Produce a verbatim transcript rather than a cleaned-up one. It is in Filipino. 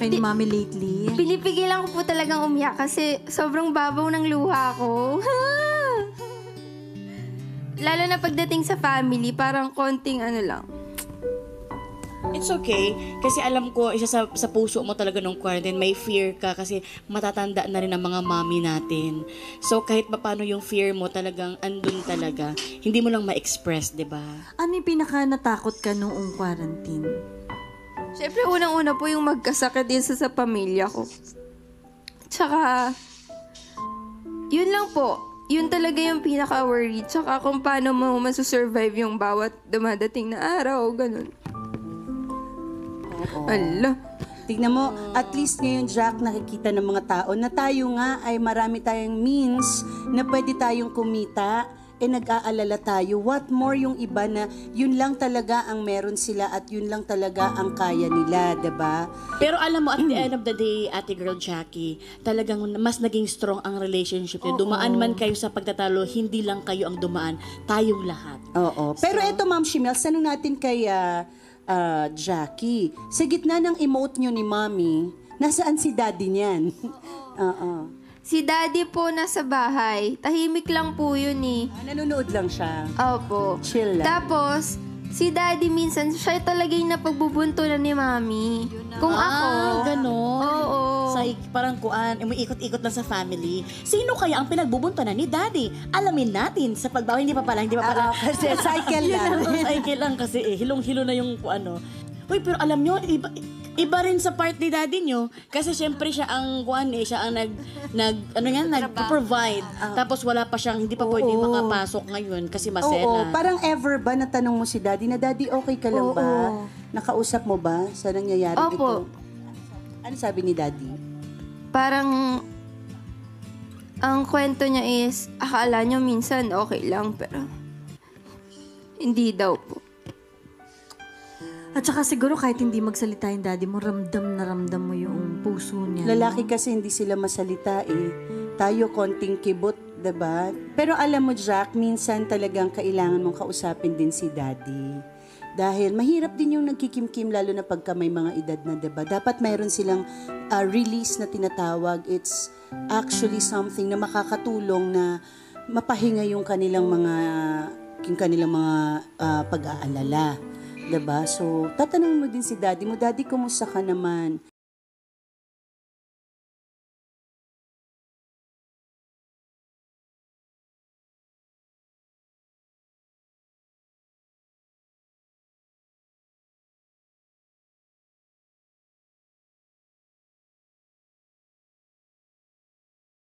kay Di Mami lately? Pinipigilan ko po talagang umiyak kasi sobrang babaw ng luha ko. Lalo na pagdating sa family, parang konting ano lang. It's okay. Kasi alam ko, isa sa, sa puso mo talaga nung quarantine, may fear ka kasi matatanda na rin ang mga mami natin. So, kahit paano yung fear mo talagang andun talaga. Hindi mo lang ma-express, diba? Ano yung pinaka-natakot ka noong quarantine? Siyempre, unang-una po yung magkasakit din sa, sa pamilya ko. Tsaka, yun lang po. Yun talaga yung pinaka-worry. Tsaka kung paano mo masusurvive yung bawat dumadating na araw, ganun. Oo. Ala. Tignan mo, at least ngayon, Jack, nakikita ng mga tao na tayo nga ay marami tayong means na pwede tayong kumita e eh, nag-aalala tayo. What more yung iba na yun lang talaga ang meron sila at yun lang talaga ang kaya nila, diba? Pero alam mo, at the end of the day, Ate Girl Jackie, talagang mas naging strong ang relationship nyo. Dumaan man kayo sa pagtatalo, hindi lang kayo ang dumaan, tayong lahat. Oo. So, pero eto, Ma'am Shimel, sanong natin kay... Uh, Uh, Jackie, sa gitna ng emote nyo ni Mommy, nasaan si Daddy niyan? Uh-uh. Si Daddy po nasa bahay. Tahimik lang po yun eh. Ah, nanonood lang siya. Opo. Chill lang. Tapos, si Daddy minsan, siya talaga yung napagbubuntulan ni Mommy. Kung ah, ako... Ah, gano'n. Oo. Sa parang kuan, umiikot-ikot lang sa family. Sino kaya ang pinagbubuntulan ni Daddy? Alamin natin sa pagbawi. Hindi pa pala, hindi pa pala. Uh, kasi cycle lang. Cycle lang kasi eh. Hilong-hilo na yung ano. Uy, pero alam nyo, iba... Iba rin sa part ni Daddy nyo. Kasi syempre siya ang kuan eh. Siya ang nag, nag ano yan, nag-provide. Uh, Tapos wala pa siyang, hindi pa oh, pwede makapasok ngayon kasi masena. Oo, oh, parang ever ba natanong mo si Daddy na, Daddy, okay ka lang oh, ba? Oh. Nakausap mo ba sa nangyayari oh, ito? Po. Ano sabi ni Daddy? Parang, ang kwento niya is, akala niyo minsan okay lang, pero hindi daw po. At saka siguro kahit hindi magsalita yung daddy mo, ramdam na ramdam mo yung puso niya. Lalaki kasi hindi sila masalita eh. Tayo konting kibot, diba? Pero alam mo, Jack, minsan talagang kailangan mong kausapin din si daddy. Dahil mahirap din yung nagkikimkim lalo na pagka may mga edad na, diba? Dapat mayroon silang uh, release na tinatawag. It's actually something na makakatulong na mapahinga yung kanilang mga, yung kanilang mga uh, pag-aalala. Diba? So, tatanungin mo din si Daddy mo, Daddy, kumusta ka naman?